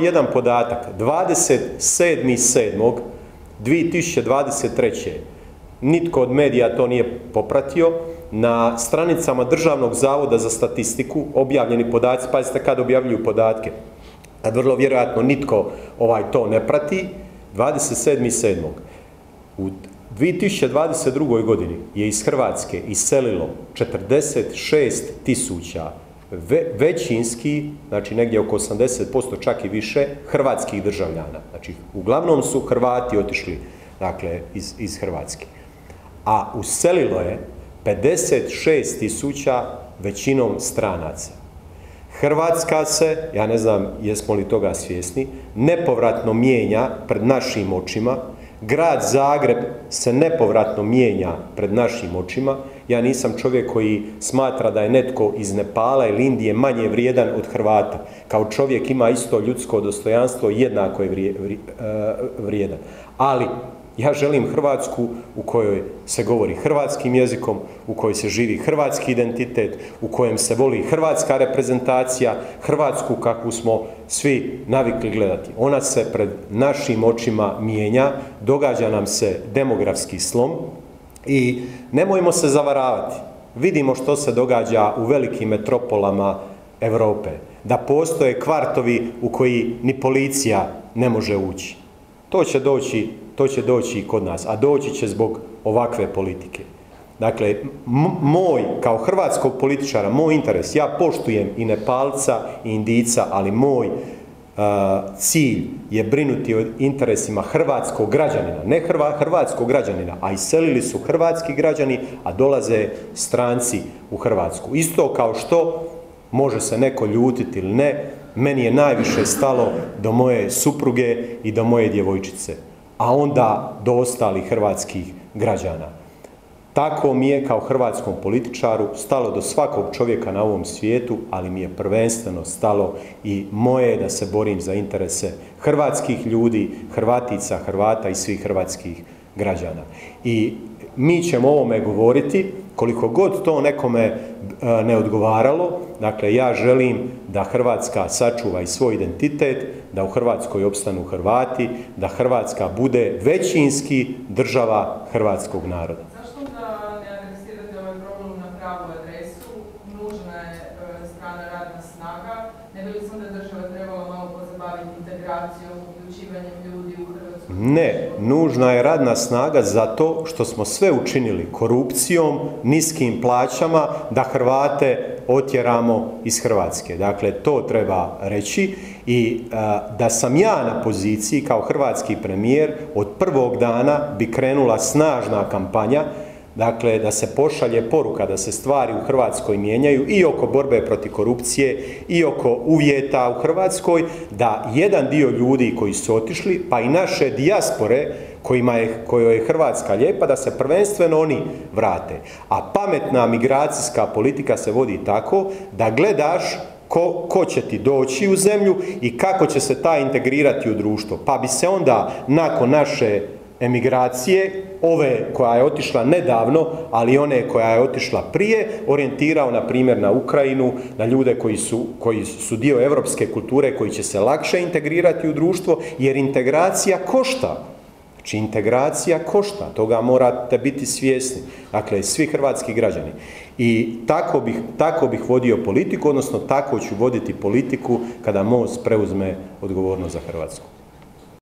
Jedan podatak, 27.7.2023. nitko od medija to nije popratio, na stranicama Državnog zavoda za statistiku objavljeni podaci, pazite kad objavljuju podatke, kad vrlo vjerojatno nitko to ne prati, 27.7. u 2022. godini je iz Hrvatske iselilo 46.000 većinski, znači negdje oko 80%, čak i više, hrvatskih državljana. Znači, uglavnom su Hrvati otišli, dakle, iz Hrvatske. A uselilo je 56.000 većinom stranaca. Hrvatska se, ja ne znam jesmo li toga svjesni, nepovratno mijenja pred našim očima. Grad Zagreb se nepovratno mijenja pred našim očima. Ja nisam čovjek koji smatra da je netko iz Nepala ili Indije manje vrijedan od Hrvata. Kao čovjek ima isto ljudsko dostojanstvo i jednako je vrijedan. Ali ja želim Hrvatsku u kojoj se govori hrvatskim jezikom, u kojoj se živi hrvatski identitet, u kojem se voli hrvatska reprezentacija, Hrvatsku kakvu smo svi navikli gledati. Ona se pred našim očima mijenja, događa nam se demografski slom i nemojmo se zavaravati. Vidimo što se događa u velikim metropolama Europe, da postoje kvartovi u koji ni policija ne može ući. To će doći i kod nas, a doći će zbog ovakve politike. Dakle, moj, kao hrvatskog političara, moj interes, ja poštujem i Nepalca i Indijica, ali moj cilj je brinuti o interesima hrvatskog građanina, ne hrvatskog građanina, a iselili su hrvatski građani, a dolaze stranci u Hrvatsku. Isto kao što može se neko ljutiti ili ne, meni je najviše stalo do moje supruge i do moje djevojčice, a onda do ostalih hrvatskih građana. Tako mi je kao hrvatskom političaru stalo do svakog čovjeka na ovom svijetu, ali mi je prvenstveno stalo i moje da se borim za interese hrvatskih ljudi, Hrvatica, Hrvata i svih hrvatskih građana. I mi ćemo o ovome govoriti, koliko god to nekome ne odgovaralo. Dakle, ja želim da Hrvatska sačuva i svoj identitet, da u Hrvatskoj opstanu Hrvati, da Hrvatska bude većinski država hrvatskog naroda. Zašto da ne adresirate ovaj problem na pravu adresu? Nužna je strana radna snaga. Ne bi li sam da država trebala malo pozabaviti integracijom, uključivanjem ljudi u Hrvatsku? Ne, nužna je radna snaga zato što smo sve učinili korupcijom, niskim plaćama, da Hrvate otjeramo iz Hrvatske. Dakle, to treba reći i da sam ja na poziciji kao hrvatski premijer, od prvog dana bi krenula snažna kampanja, dakle, da se pošalje poruka da se stvari u Hrvatskoj mijenjaju i oko borbe protiv korupcije i oko uvjeta u Hrvatskoj, da jedan dio ljudi koji su otišli, pa i naše dijaspore kojoj je Hrvatska lijepa, da se prvenstveno oni vrate. A pametna migracijska politika se vodi tako da gledaš ko će ti doći u zemlju i kako će se ta integrirati u društvo. Pa bi se onda nakon naše emigracije, ove koja je otišla nedavno, ali one koja je otišla prije, orijentirao na primjer na Ukrajinu, na ljude koji su dio evropske kulture, koji će se lakše integrirati u društvo, jer integracija košta. Znači, integracija košta, toga morate biti svjesni, dakle, svi hrvatski građani. I tako bih vodio politiku, odnosno tako ću voditi politiku kada MOST preuzme odgovornost za Hrvatsku.